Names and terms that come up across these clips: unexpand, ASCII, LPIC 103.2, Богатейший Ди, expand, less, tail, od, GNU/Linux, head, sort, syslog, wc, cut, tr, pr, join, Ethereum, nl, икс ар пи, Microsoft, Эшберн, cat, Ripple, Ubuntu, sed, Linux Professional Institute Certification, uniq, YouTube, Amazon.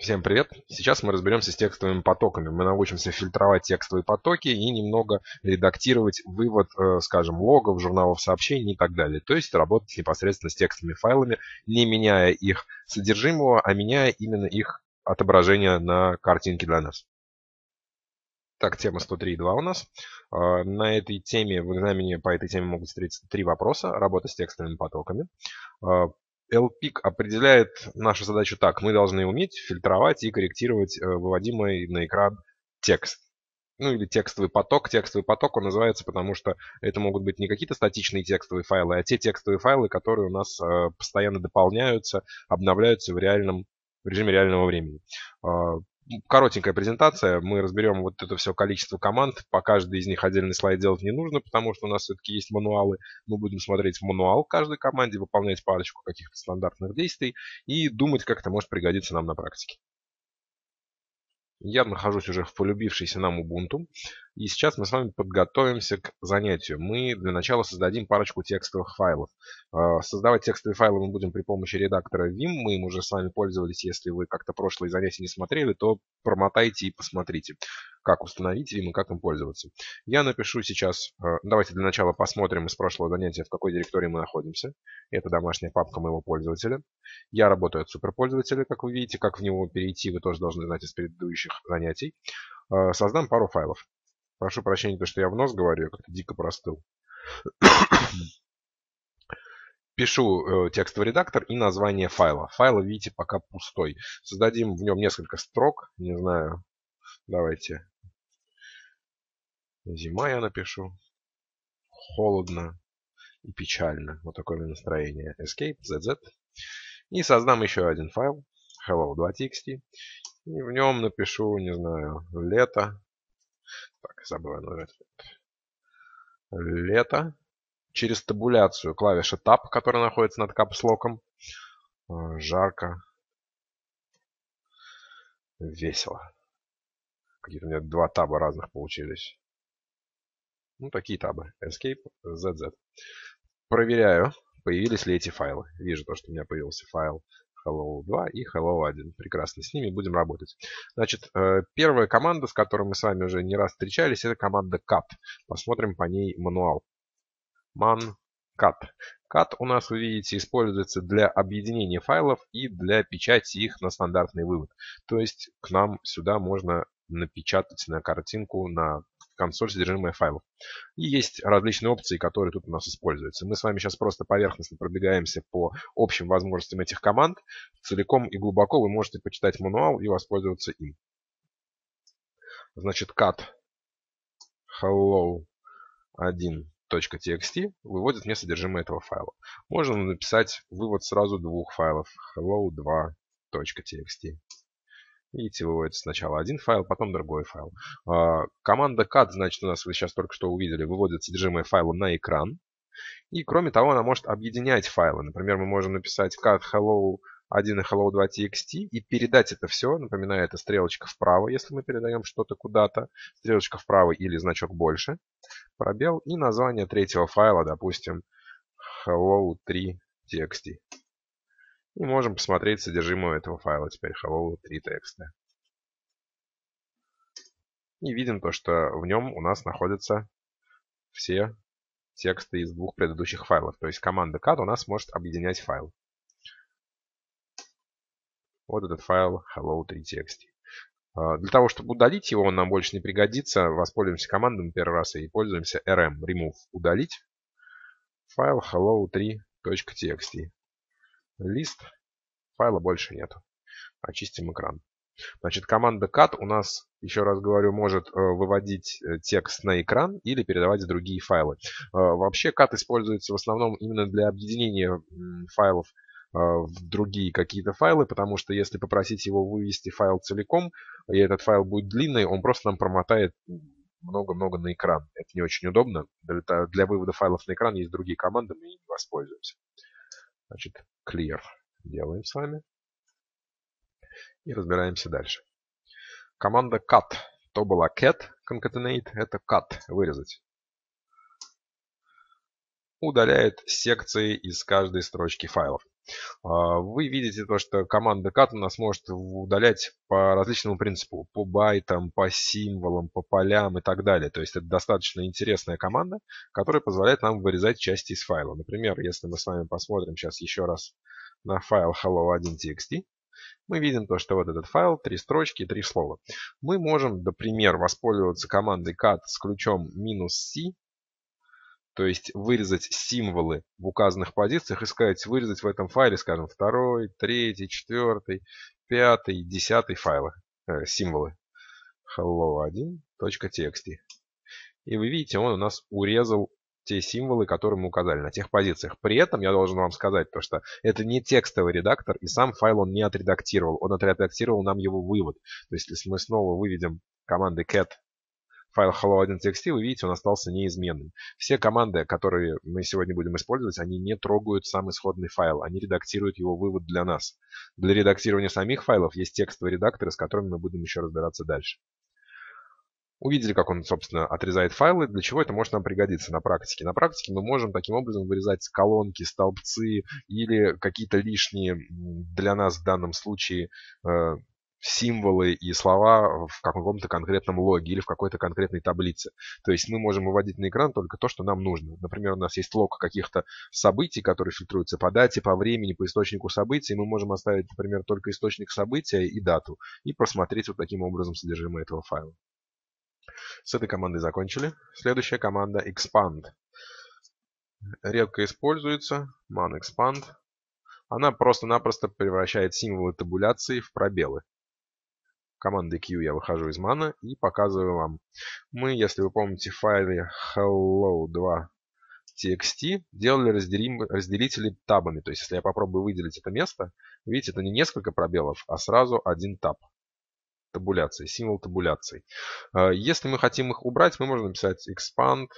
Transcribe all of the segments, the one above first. Всем привет! Сейчас мы разберемся с текстовыми потоками. Мы научимся фильтровать текстовые потоки и немного редактировать вывод, скажем, логов, журналов сообщений и так далее. То есть работать непосредственно с текстовыми файлами, не меняя их содержимого, а меняя именно их отображение на картинке для нас. Так, тема 103.2 у нас. На этой теме, в экзамене по этой теме могут встретиться три вопроса. Работа с текстовыми потоками. LPIC определяет нашу задачу так. Мы должны уметь фильтровать и корректировать выводимый на экран текст. Ну или текстовый поток. Текстовый поток он называется, потому что это могут быть не какие-то статичные текстовые файлы, а те текстовые файлы, которые у нас постоянно дополняются, обновляются в режиме реального времени. Коротенькая презентация. Мы разберем вот это все количество команд. По каждой из них отдельный слайд делать не нужно, потому что у нас все-таки есть мануалы. Мы будем смотреть в мануал каждой команде, выполнять парочку каких-то стандартных действий и думать, как это может пригодиться нам на практике. Я нахожусь уже в полюбившейся нам Ubuntu. И сейчас мы с вами подготовимся к занятию. Мы для начала создадим парочку текстовых файлов. Создавать текстовые файлы мы будем при помощи редактора Vim. Мы им уже с вами пользовались. Если вы как-то прошлые занятия не смотрели, то промотайте и посмотрите, как установить Vim и как им пользоваться. Я напишу сейчас... Давайте для начала посмотрим из прошлого занятия, в какой директории мы находимся. Это домашняя папка моего пользователя. Я работаю от суперпользователя, как вы видите. Как в него перейти, вы тоже должны знать из предыдущих занятий. Создам пару файлов. Прошу прощения, то, что я в нос говорю, я как-то дико простыл. Пишу текст в редактор и название файла. Файл, видите, пока пустой. Создадим в нем несколько строк. Не знаю. Давайте. Зима я напишу. Холодно и печально. Вот такое настроение. Escape, ZZ. И создам еще один файл. Hello.txt. И в нем напишу, не знаю, лето. Так, забыл нажать. Лето. Через табуляцию клавиша Tab, которая находится над капслоком. Жарко. Весело. Какие-то у меня два таба разных получились. Ну, такие табы. Escape, ZZ. Проверяю, появились ли эти файлы. Вижу то, что у меня появился файл. Hello 2 и Hello 1. Прекрасно. С ними будем работать. Значит, первая команда, с которой мы с вами уже не раз встречались, это команда cut. Посмотрим по ней мануал. Man cut. Cut у нас, вы видите, используется для объединения файлов и для печати их на стандартный вывод. То есть к нам сюда можно напечатать на картинку, на консоль содержимое файлов. И есть различные опции, которые тут у нас используются. Мы с вами сейчас просто поверхностно пробегаемся по общим возможностям этих команд. Целиком и глубоко вы можете почитать мануал и воспользоваться им. Значит, cat hello1.txt выводит мне содержимое этого файла. Можно написать вывод сразу двух файлов. hello2.txt. Видите, выводится сначала один файл, потом другой файл. Команда cut, значит, у нас вы сейчас только что увидели, выводит содержимое файла на экран. И, кроме того, она может объединять файлы. Например, мы можем написать cut hello1 и hello2.txt и передать это все. Напоминаю, это стрелочка вправо, если мы передаем что-то куда-то. Стрелочка вправо или значок больше. Пробел. И название третьего файла, допустим, hello3.txt. И можем посмотреть содержимое этого файла теперь hello3.txt. И видим то, что в нем у нас находятся все тексты из двух предыдущих файлов. То есть команда cat у нас может объединять файл. Вот этот файл hello3.txt. Для того, чтобы удалить его, он нам больше не пригодится. Воспользуемся командами первый раз и пользуемся rm remove удалить файл hello3.txt. Лист, файла больше нету. Очистим экран. Значит, команда cut у нас, еще раз говорю, может выводить текст на экран или передавать другие файлы. Вообще cut используется в основном именно для объединения файлов в другие какие-то файлы, потому что если попросить его вывести файл целиком, и этот файл будет длинный, он просто нам промотает много-много на экран. Это не очень удобно. Для вывода файлов на экран есть другие команды, мы ими воспользуемся. Значит, clear делаем с вами. И разбираемся дальше. Команда cut. То была cat, concatenate, это cut, вырезать. Удаляет секции из каждой строчки файлов. Вы видите то, что команда cat у нас может удалять по различному принципу, по байтам, по символам, по полям и так далее. То есть это достаточно интересная команда, которая позволяет нам вырезать части из файла. Например, если мы с вами посмотрим сейчас еще раз на файл hello1.txt, мы видим то, что вот этот файл, 3 строчки, 3 слова. Мы можем, например, воспользоваться командой cat с ключом -c, то есть вырезать символы в указанных позициях и сказать, вырезать в этом файле, скажем, 2, 3, 4, 5, 10 файлы, символы hello1.txt. И вы видите, он у нас урезал те символы, которые мы указали на тех позициях. При этом я должен вам сказать, то, что это не текстовый редактор, и сам файл он не отредактировал. Он отредактировал нам его вывод. То есть если мы снова выведем команды cat файл hello1.txt, вы видите, он остался неизменным. Все команды, которые мы сегодня будем использовать, они не трогают сам исходный файл, они редактируют его вывод для нас. Для редактирования самих файлов есть текстовые редакторы, с которыми мы будем еще разбираться дальше. Увидели, как он, собственно, отрезает файлы. Для чего это может нам пригодиться на практике? На практике мы можем таким образом вырезать колонки, столбцы или какие-то лишние для нас в данном случае символы и слова в каком-то конкретном логе или в какой-то конкретной таблице. То есть мы можем выводить на экран только то, что нам нужно. Например, у нас есть лог каких-то событий, которые фильтруются по дате, по времени, по источнику событий. Мы можем оставить, например, только источник события и дату и просмотреть вот таким образом содержимое этого файла. С этой командой закончили. Следующая команда expand. Редко используется. Unexpand. Она просто-напросто превращает символы табуляции в пробелы. Командой Q я выхожу из мана и показываю вам. Мы, если вы помните, в файле hello2.txt делали разделители табами. То есть, если я попробую выделить это место, видите, это не несколько пробелов, а сразу один таб. Табуляции, символ табуляции. Если мы хотим их убрать, мы можем написать expand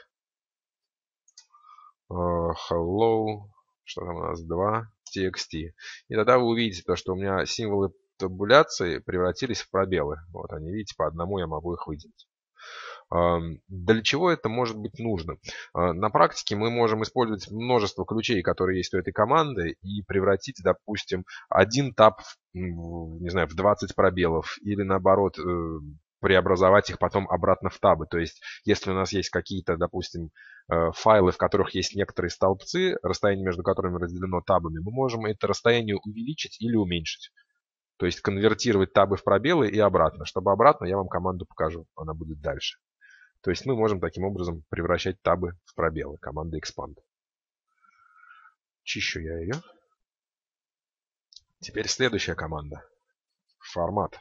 hello, что там у нас, 2.txt. И тогда вы увидите то, что у меня символы табуляции превратились в пробелы. Вот они, видите, по одному я могу их выделить. Для чего это может быть нужно? На практике мы можем использовать множество ключей, которые есть у этой команды, и превратить, допустим, один таб, не знаю, в 20 пробелов, или наоборот, преобразовать их потом обратно в табы. То есть, если у нас есть какие-то, допустим, файлы, в которых есть некоторые столбцы, расстояние между которыми разделено табами, мы можем это расстояние увеличить или уменьшить. То есть конвертировать табы в пробелы и обратно. Чтобы обратно, я вам команду покажу, она будет дальше. То есть мы можем таким образом превращать табы в пробелы. Команда expand. Чищу я ее. Теперь следующая команда. Формат.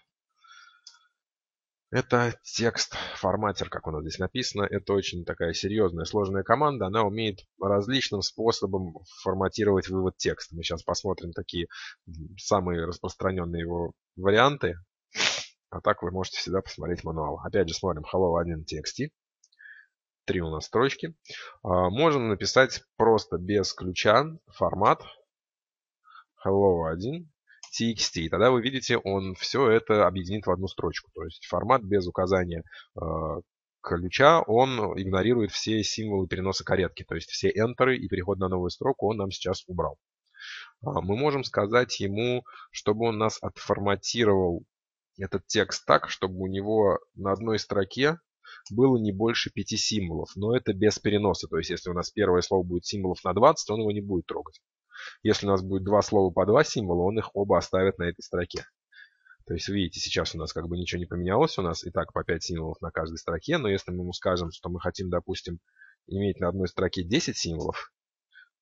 Это текст форматер, как у нас здесь написано. Это очень такая серьезная, сложная команда. Она умеет различным способом форматировать вывод текста. Мы сейчас посмотрим такие самые распространенные его варианты. А так вы можете всегда посмотреть мануал. Опять же смотрим hello1.txt. 3 у нас строчки. Можем написать просто без ключа формат hello1.txt. И тогда вы видите, он все это объединит в одну строчку. То есть формат без указания ключа, он игнорирует все символы переноса каретки. То есть все энтеры и переход на новую строку он нам сейчас убрал. Мы можем сказать ему, чтобы он нас отформатировал этот текст так, чтобы у него на одной строке было не больше 5 символов. Но это без переноса. То есть, если у нас первое слово будет символов на 20, он его не будет трогать. Если у нас будет 2 слова по 2 символа, он их оба оставит на этой строке. То есть, видите, сейчас у нас как бы ничего не поменялось. У нас и так по 5 символов на каждой строке. Но если мы ему скажем, что мы хотим, допустим, иметь на одной строке 10 символов,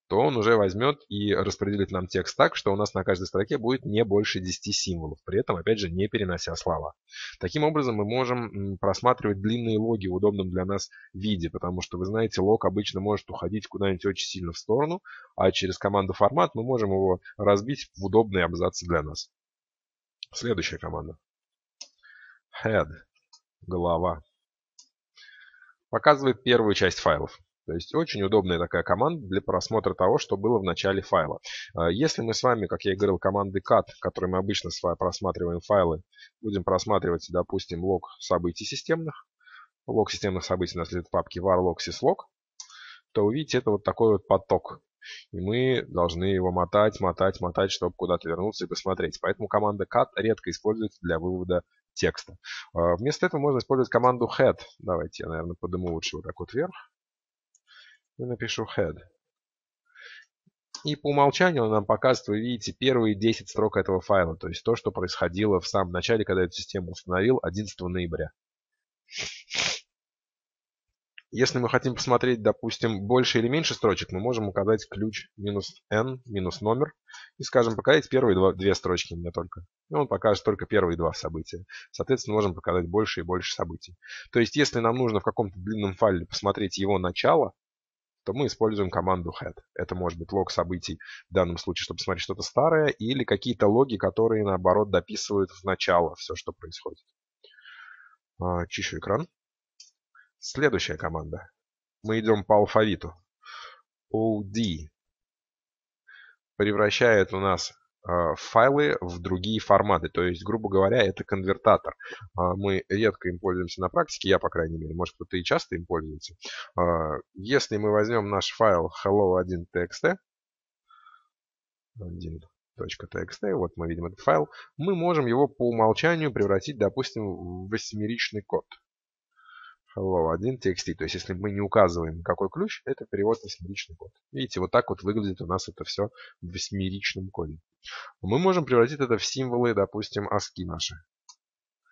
то он уже возьмет и распределит нам текст так, что у нас на каждой строке будет не больше 10 символов, при этом, опять же, не перенося слова. Таким образом, мы можем просматривать длинные логи в удобном для нас виде, потому что, вы знаете, лог обычно может уходить куда-нибудь очень сильно в сторону, а через команду формат мы можем его разбить в удобные абзацы для нас. Следующая команда. Head. Голова. Показывает первую часть файлов. То есть очень удобная такая команда для просмотра того, что было в начале файла. Если мы с вами, как я и говорил, команды cut, которые мы обычно с вами просматриваем файлы, будем просматривать, допустим, лог событий системных. Лог системных событий у нас лежит в папке var log syslog, то увидите, это вот такой вот поток. и мы должны его мотать, чтобы куда-то вернуться и посмотреть. Поэтому команда cat редко используется для вывода текста. Вместо этого можно использовать команду head. Давайте я, наверное, подниму лучше вот так вот вверх и напишу head. И по умолчанию он нам показывает, вы видите, первые 10 строк этого файла. То есть то, что происходило в самом начале, когда эту систему установил 11 ноября. Если мы хотим посмотреть, допустим, больше или меньше строчек, мы можем указать ключ -n, минус номер. И скажем, показать первые две строчки мне только. И он покажет только первые два события. Соответственно, можем показать больше и больше событий. То есть, если нам нужно в каком-то длинном файле посмотреть его начало, то мы используем команду head. Это может быть лог событий в данном случае, чтобы посмотреть что-то старое, или какие-то логи, которые, наоборот, дописывают в начало все, что происходит. Чищу экран. Следующая команда. Мы идем по алфавиту. od превращает у нас файлы в другие форматы. То есть, грубо говоря, это конвертатор. Мы редко им пользуемся на практике. Я, по крайней мере. Может, кто-то и часто им пользуется. Если мы возьмем наш файл hello1.txt, 1.txt, вот мы видим этот файл, мы можем его по умолчанию превратить, допустим, в восьмеричный код. hello1.txt. То есть, если мы не указываем, какой ключ, это перевод в восьмеричный код. Видите, вот так вот выглядит у нас это все в восьмеричном коде. Мы можем превратить это в символы, допустим, ASCII наши.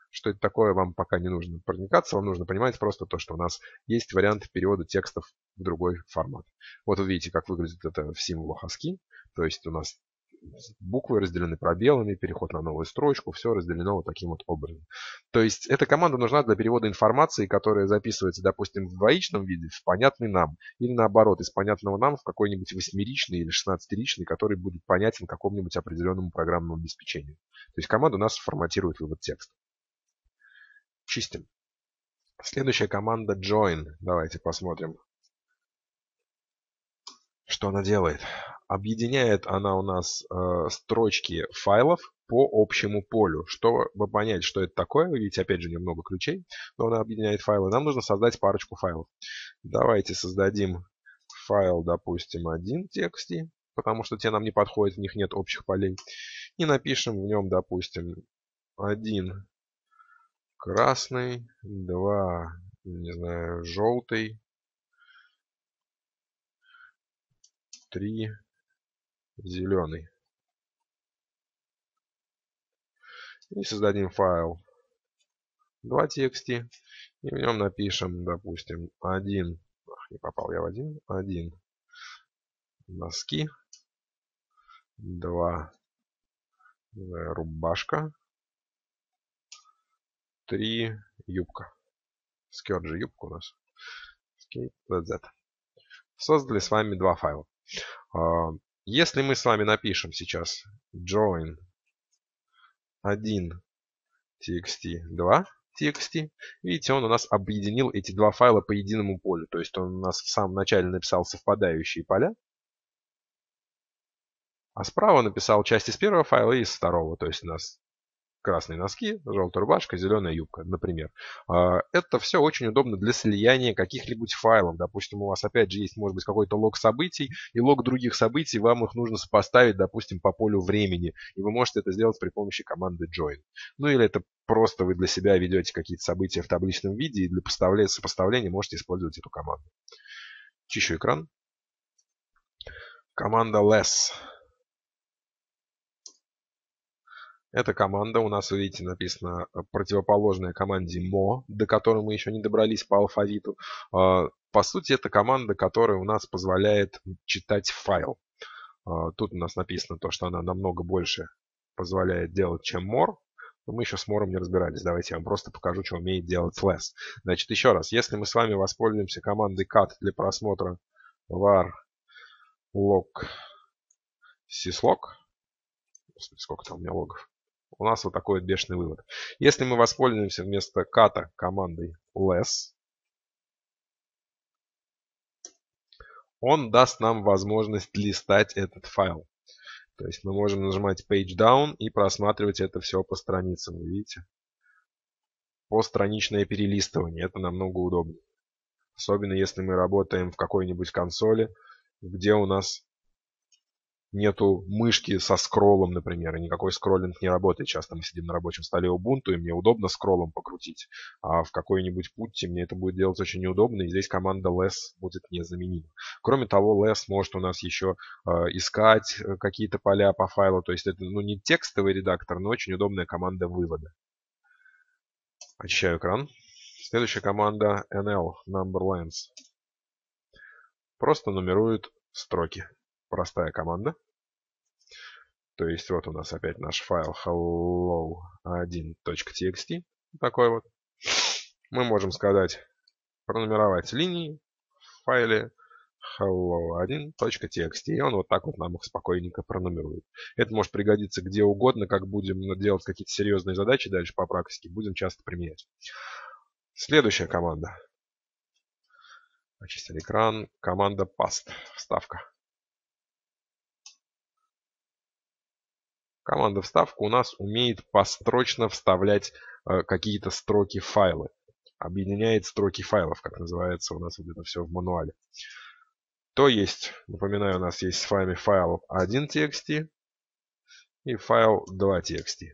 Что это такое, вам пока не нужно проникаться. Вам нужно понимать просто то, что у нас есть варианты перевода текстов в другой формат. Вот вы видите, как выглядит это в символах ASCII. То есть, у нас буквы разделены пробелами, переход на новую строчку, все разделено вот таким вот образом. То есть эта команда нужна для перевода информации, которая записывается, допустим, в двоичном виде, в понятный нам, или наоборот, из понятного нам в какой-нибудь восьмеричный или 16-ричный, который будет понятен какому-нибудь определенному программному обеспечению. То есть команда у нас форматирует вывод текста. Чистим. Следующая команда join. Давайте посмотрим, что она делает. Объединяет она у нас строчки файлов по общему полю. Чтобы понять, что это такое, вы видите, опять же, немного ключей, но она объединяет файлы. Нам нужно создать парочку файлов. Давайте создадим файл, допустим, 1.txt, потому что те нам не подходят, в них нет общих полей. И напишем в нем, допустим, 1 красный, 2, не знаю, желтый, 3 зеленый. И создадим файл 2.txt. И в нем напишем, допустим, 1. Ах, не попал я в 1. 1 носки. 2 рубашка. 3 юбка. Скет же юбка у нас. Skate.z. Создали с вами два файла. Если мы с вами напишем сейчас join 1.txt, 2.txt, видите, он у нас объединил эти два файла по единому полю. То есть он у нас в самом начале написал совпадающие поля, а справа написал часть из первого файла и из второго. То есть у нас красные носки, желтая рубашка, зеленая юбка, например. Это все очень удобно для слияния каких-либо файлов. Допустим, у вас опять же есть, может быть, какой-то лог событий и лог других событий. Вам их нужно сопоставить, допустим, по полю времени. И вы можете это сделать при помощи команды join. Ну или это просто вы для себя ведете какие-то события в табличном виде и для сопоставления можете использовать эту команду. Чищу экран. Команда less. Эта команда у нас, вы видите, написана противоположная команде mo, до которой мы еще не добрались по алфавиту. По сути, это команда, которая у нас позволяет читать файл. Тут у нас написано то, что она намного больше позволяет делать, чем more. Но мы еще с more не разбирались. Давайте я вам просто покажу, что умеет делать less. Значит, еще раз. Если мы с вами воспользуемся командой cut для просмотра var log syslog. Сколько там у меня логов? У нас вот такой вот бешеный вывод. Если мы воспользуемся вместо ката командой less, он даст нам возможность листать этот файл. То есть мы можем нажимать page down и просматривать это все по страницам. Вы видите? Постраничное перелистывание. Это намного удобнее. Особенно если мы работаем в какой-нибудь консоли, где у нас нету мышки со скроллом, например, и никакой скроллинг не работает. Часто мы сидим на рабочем столе Ubuntu, и мне удобно скроллом покрутить, а в какой-нибудь путте мне это будет делать очень неудобно, и здесь команда less будет незаменима. Кроме того, less может у нас еще искать какие-то поля по файлу, то есть это не текстовый редактор, но очень удобная команда вывода. Очищаю экран. Следующая команда nl, number lines. Просто нумерует строки. Простая команда. То есть вот у нас опять наш файл hello1.txt. Такой вот. Мы можем сказать, пронумеровать линии в файле hello1.txt. И он вот так вот нам их спокойненько пронумерует. Это может пригодиться где угодно, как будем делать какие-то серьезные задачи дальше по практике. Будем часто применять. Следующая команда. Очистили экран. Команда past. Вставка. Команда вставка у нас умеет построчно вставлять какие-то строки в файлы. Объединяет строки файлов, как называется у нас вот это все в мануале. То есть, напоминаю, у нас есть с вами файл 1.txt и файл 2.txt,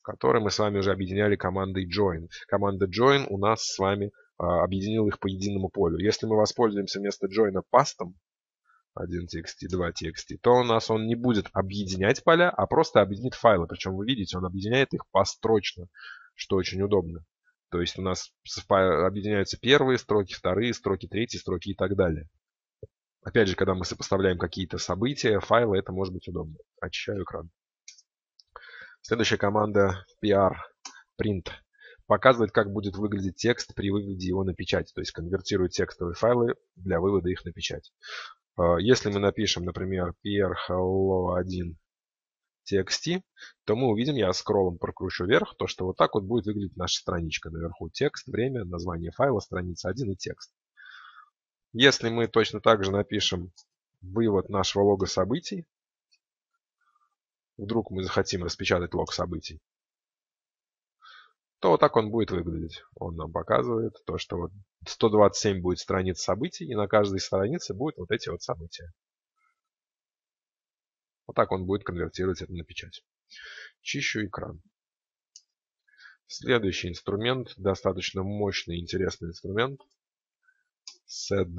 которые мы с вами уже объединяли командой join. Команда join у нас с вами объединила их по единому полю. Если мы воспользуемся вместо join пастом, 1.txt, 2.txt, то у нас он не будет объединять поля, а просто объединит файлы. Причем вы видите, он объединяет их построчно, что очень удобно. То есть у нас объединяются первые строки, вторые строки, третьи строки и так далее. Опять же, когда мы сопоставляем какие-то события, файлы, это может быть удобно. Очищаю экран. Следующая команда pr, print. Показывает, как будет выглядеть текст при выводе его на печать. То есть конвертирует текстовые файлы для вывода их на печать. Если мы напишем, например, pr hello1.txt, то мы увидим, я скроллом прокручу вверх, то что вот так вот будет выглядеть наша страничка. Наверху текст, время, название файла, страница 1 и текст. Если мы точно так же напишем вывод нашего лога событий, вдруг мы захотим распечатать лог событий, то вот так он будет выглядеть. Он нам показывает то, что вот 127 будет страниц событий, и на каждой странице будут вот эти вот события. Вот так он будет конвертировать это на печать. Чищу экран. Следующий инструмент, достаточно мощный и интересный инструмент. Sed.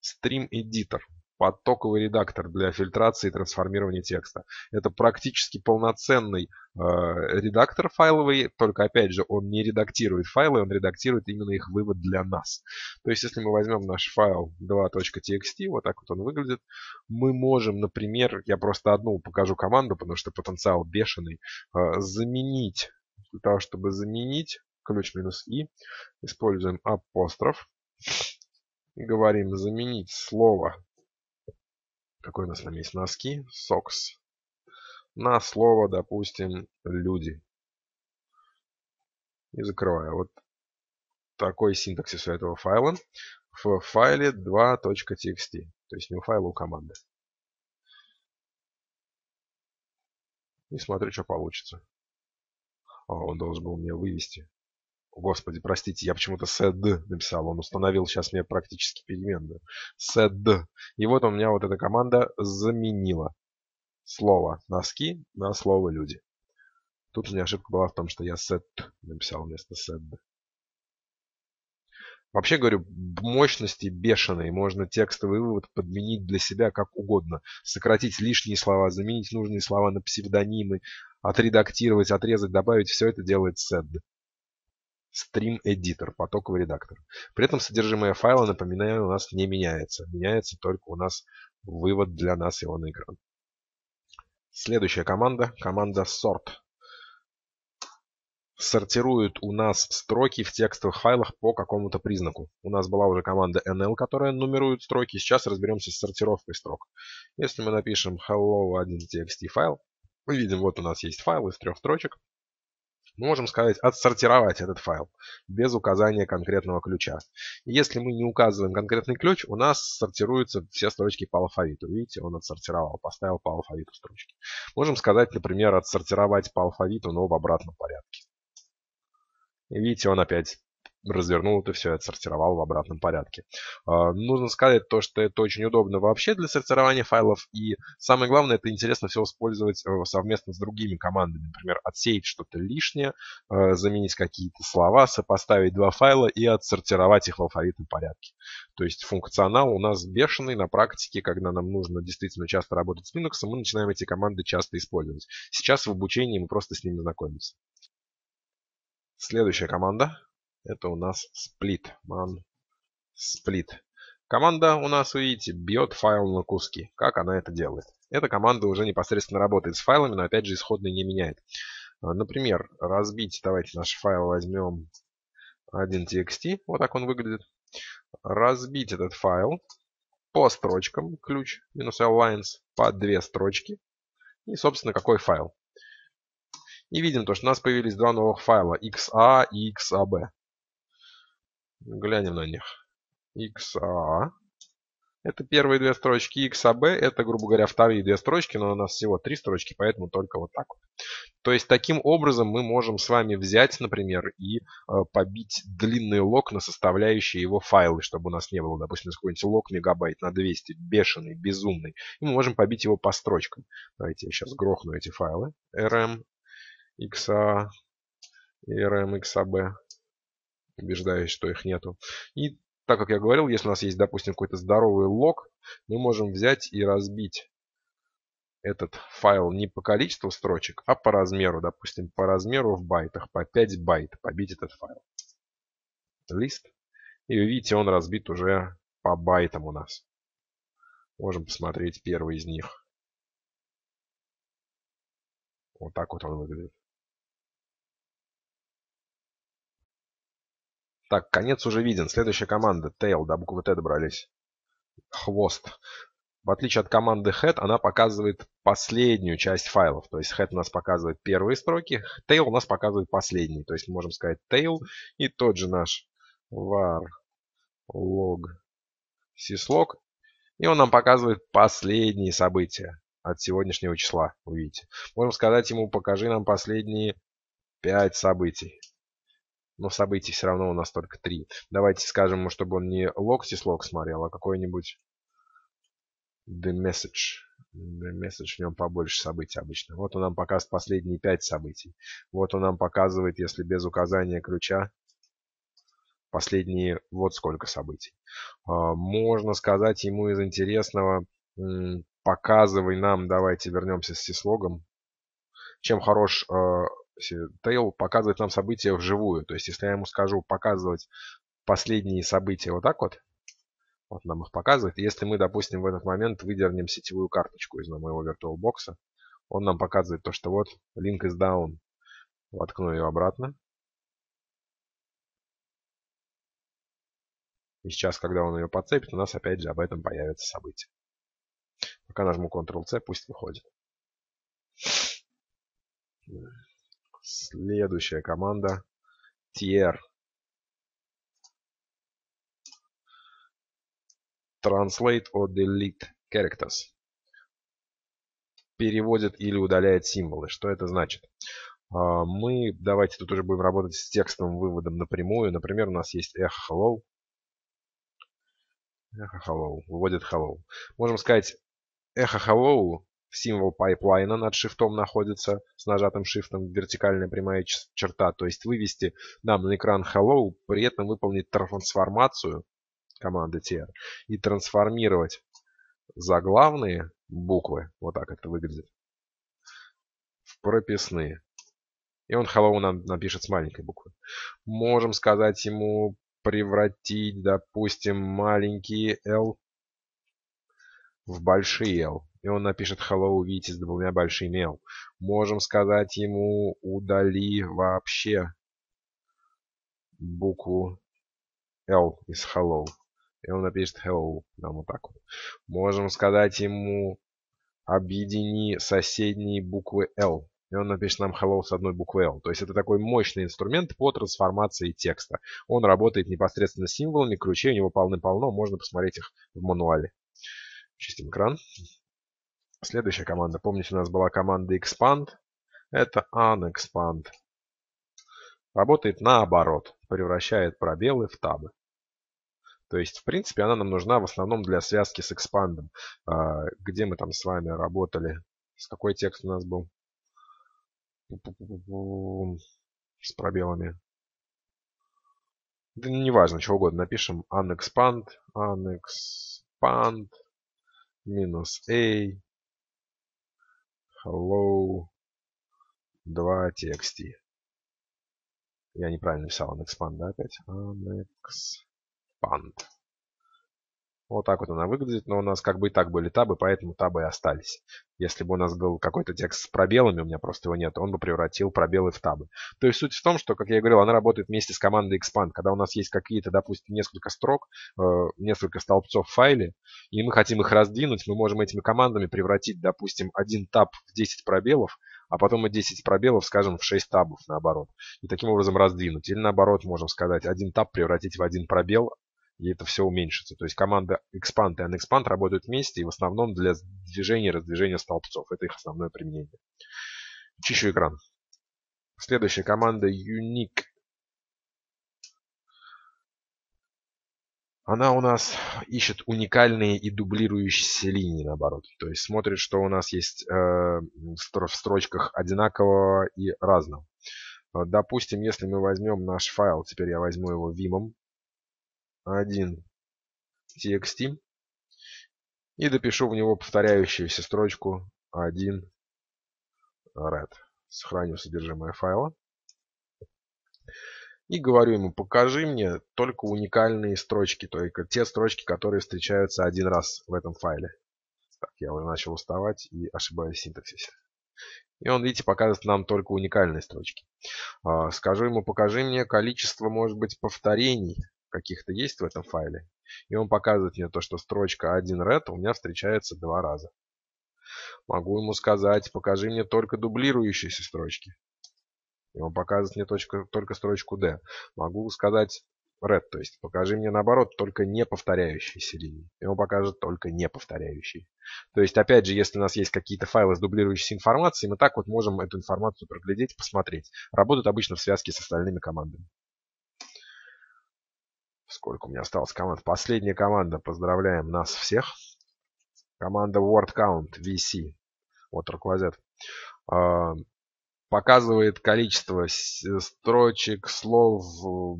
Stream Editor. Потоковый редактор для фильтрации и трансформирования текста. Это практически полноценный редактор файловый, только, опять же, он не редактирует файлы, он редактирует именно их вывод для нас. То есть, если мы возьмем наш файл 2.txt, вот так вот он выглядит, мы можем, например, я просто одну покажу команду, потому что потенциал бешеный, заменить, для того, чтобы заменить, ключ минус и, используем апостроф, и говорим заменить слово, какой у нас там есть носки, socks, на слово, допустим, люди. И закрываю. Вот такой синтаксис у этого файла в файле 2.txt. То есть не у файла, а у команды. И смотрю, что получится. О, он должен был мне вывести. Господи, простите, я почему-то sed написал. Он установил сейчас мне практически переменную. Sed. И вот у меня вот эта команда заменила слово носки на слово люди. Тут у меня ошибка была в том, что я set написал вместо sed. Вообще, говорю, мощности бешеные. Можно текстовый вывод подменить для себя как угодно. Сократить лишние слова, заменить нужные слова на псевдонимы, отредактировать, отрезать, добавить. Все это делает sed. Stream Editor, потоковый редактор. При этом содержимое файла, напоминаю, у нас не меняется. Меняется только у нас вывод для нас его на экран. Следующая команда, команда sort. Сортирует у нас строки в текстовых файлах по какому-то признаку. У нас была уже команда nl, которая нумерует строки. Сейчас разберемся с сортировкой строк. Если мы напишем hello1.txt файл, мы видим, вот у нас есть файл из 3 строчек. Мы можем сказать отсортировать этот файл без указания конкретного ключа. Если мы не указываем конкретный ключ, у нас сортируются все строчки по алфавиту. Видите, он отсортировал, поставил по алфавиту строчки. Можем сказать, например, отсортировать по алфавиту, но в обратном порядке. И видите, он опять развернул это все и отсортировал в обратном порядке. Нужно сказать то, что это очень удобно вообще для сортирования файлов, и самое главное, это интересно все использовать совместно с другими командами. Например, отсеять что-то лишнее, заменить какие-то слова, сопоставить два файла и отсортировать их в алфавитном порядке. То есть функционал у нас бешеный на практике, когда нам нужно действительно часто работать с Linux, мы начинаем эти команды часто использовать. Сейчас в обучении мы просто с ними знакомимся. Следующая команда — это у нас split. Man split. Команда у нас, видите, бьет файл на куски. Как она это делает? Эта команда уже непосредственно работает с файлами, но опять же исходный не меняет. Например, разбить, давайте наш файл возьмем 1.txt. Вот так он выглядит. Разбить этот файл по строчкам, ключ минус lines, по две строчки. И, собственно, какой файл. И видим то, что у нас появились два новых файла, xa и xab. Глянем на них. xa — это первые две строчки, xab — это, грубо говоря, вторые две строчки, но у нас всего три строчки, поэтому только вот так вот. То есть таким образом мы можем с вами взять, например, и побить длинный лог на составляющие его файлы, чтобы у нас не было, допустим, какой-нибудь лог мегабайт на 200, бешеный, безумный. И мы можем побить его по строчкам. Давайте я сейчас грохну эти файлы. rm, xa, rm, xab. Убеждаюсь, что их нету. И так как я говорил, если у нас есть, допустим, какой-то здоровый лог, мы можем взять и разбить этот файл не по количеству строчек, а по размеру. Допустим, по размеру в байтах, по 5 байт побить этот файл. Лист. И видите, он разбит уже по байтам у нас. Можем посмотреть первый из них. Вот так вот он выглядит. Так, конец уже виден. Следующая команда, tail, до буквы Т добрались. Хвост. В отличие от команды head, она показывает последнюю часть файлов. То есть head у нас показывает первые строки, tail у нас показывает последние. То есть мы можем сказать tail и тот же наш var log syslog. И он нам показывает последние события от сегодняшнего числа. Вы видите. Можем сказать ему: покажи нам последние 5 событий. Но событий все равно у нас только 3. Давайте скажем ему, чтобы он не log syslog смотрел, а какой-нибудь the message. The message, в нем побольше событий обычно. Вот он нам показывает последние 5 событий. Вот он нам показывает, если без указания ключа, последние вот сколько событий. Можно сказать ему из интересного: показывай нам, давайте вернемся с syslog. Чем хорош tail? Показывает нам события вживую. То есть если я ему скажу показывать последние события вот так вот, вот нам их показывает. Если мы, допустим, в этот момент выдернем сетевую карточку из моего VirtualBox, он нам показывает то, что вот link is down. Воткну ее обратно. И сейчас, когда он ее подцепит, у нас опять же об этом появится событие. Пока нажму Ctrl-C, пусть выходит. Следующая команда tr. Translate or delete characters. Переводит или удаляет символы. Что это значит? Мы, давайте тут уже будем работать с текстовым выводом напрямую. Например, у нас есть echo hello. Echo hello. Выводит hello. Можем сказать echo hello. Символ пайплайна над шифтом находится, с нажатым шифтом, вертикальная прямая черта. То есть вывести нам на экран hello, при этом выполнить трансформацию команды tr и трансформировать заглавные буквы, вот так это выглядит, в прописные. И он hello нам напишет с маленькой буквы. Можем сказать ему превратить, допустим, маленькие l в большие l. И он напишет hello, видите, с двумя большими l. Можем сказать ему удали вообще букву l из hello. И он напишет hello. Нам вот так вот. Можем сказать ему объедини соседние буквы L. И он напишет нам hello с одной буквы L. То есть это такой мощный инструмент по трансформации текста. Он работает непосредственно с символами. Ключей у него полны-полно. Можно посмотреть их в мануале. Чистим экран. Следующая команда. Помните, у нас была команда expand. Это unexpand. Работает наоборот. превращает пробелы в табы. То есть, в принципе, она нам нужна в основном для связки с экспандом. Где мы там с вами работали? С какой текст у нас был? С пробелами. Да неважно, чего угодно. Напишем unexpand, минус a, hello, 2txt. Я неправильно писал unexpand, да, опять? Unexpand. Вот так вот она выглядит, но у нас как бы и так были табы, поэтому табы и остались. Если бы у нас был какой-то текст с пробелами, у меня просто его нет, он бы превратил пробелы в табы. То есть суть в том, что, как я и говорил, она работает вместе с командой expand. Когда у нас есть какие-то, допустим, несколько строк, несколько столбцов в файле, и мы хотим их раздвинуть, мы можем этими командами превратить, допустим, один таб в 10 пробелов, а потом и 10 пробелов, скажем, в 6 табов, наоборот. И таким образом раздвинуть. Или наоборот, можем сказать, один таб превратить в один пробел, и это все уменьшится. То есть команда expand и unexpand работают вместе и в основном для движения и раздвижения столбцов. Это их основное применение. Чищу экран. Следующая команда uniq. Она у нас ищет уникальные и дублирующиеся линии, наоборот. То есть смотрит, что у нас есть в строчках одинакового и разного. Допустим, если мы возьмем наш файл, теперь я возьму его vim-ом. 1 txt и допишу в него повторяющуюся строчку 1 red. Сохраню содержимое файла и говорю ему: покажи мне только уникальные строчки, только те строчки, которые встречаются один раз в этом файле. Так, я уже начал уставать и ошибаюсь в синтаксисе. И он, видите, показывает нам только уникальные строчки. Скажу ему: покажи мне количество, может быть, повторений каких-то есть в этом файле. И он показывает мне то, что строчка 1 red у меня встречается 2 раза. Могу ему сказать: покажи мне только дублирующиеся строчки. И он показывает мне только строчку d. Могу сказать red, то есть покажи мне наоборот только не повторяющиеся линии. И он покажет только не повторяющие. То есть, опять же, если у нас есть какие-то файлы с дублирующейся информацией, мы так вот можем эту информацию проглядеть, посмотреть. Работают обычно в связке с остальными командами. Сколько у меня осталось команд? Последняя команда. Поздравляем нас всех. Команда word count vc. Вот руководят. Показывает количество строчек, слов,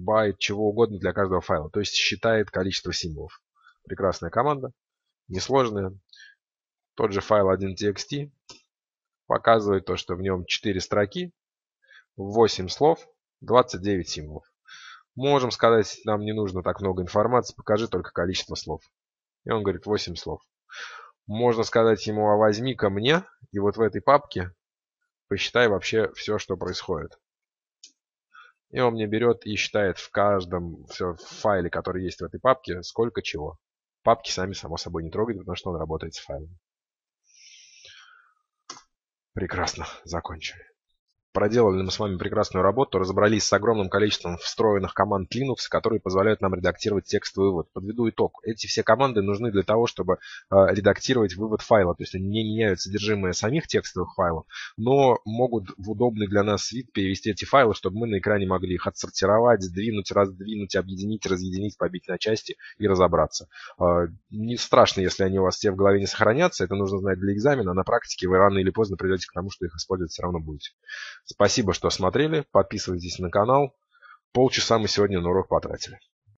байт, чего угодно для каждого файла. То есть считает количество символов. Прекрасная команда. Несложная. Тот же файл 1txt. Показывает то, что в нем 4 строки, 8 слов, 29 символов. Можем сказать: нам не нужно так много информации, покажи только количество слов. И он говорит: 8 слов. Можно сказать ему: а возьми-ка мне, и вот в этой папке посчитай вообще все, что происходит. И он мне берет и считает в каждом файле, который есть в этой папке, сколько чего. Папки сами, само собой, не трогать, потому что он работает с файлом. Прекрасно, закончили. Проделали мы с вами прекрасную работу, разобрались с огромным количеством встроенных команд Linux, которые позволяют нам редактировать текстовый вывод. Подведу итог. Эти все команды нужны для того, чтобы редактировать вывод файла. То есть они не меняют содержимое самих текстовых файлов, но могут в удобный для нас вид перевести эти файлы, чтобы мы на экране могли их отсортировать, сдвинуть, раздвинуть, объединить, разъединить, побить на части и разобраться. Не страшно, если они у вас все в голове не сохранятся. Это нужно знать для экзамена. А на практике вы рано или поздно придете к тому, что их использовать все равно будете. Спасибо, что смотрели. Подписывайтесь на канал. Полчаса мы сегодня на урок потратили.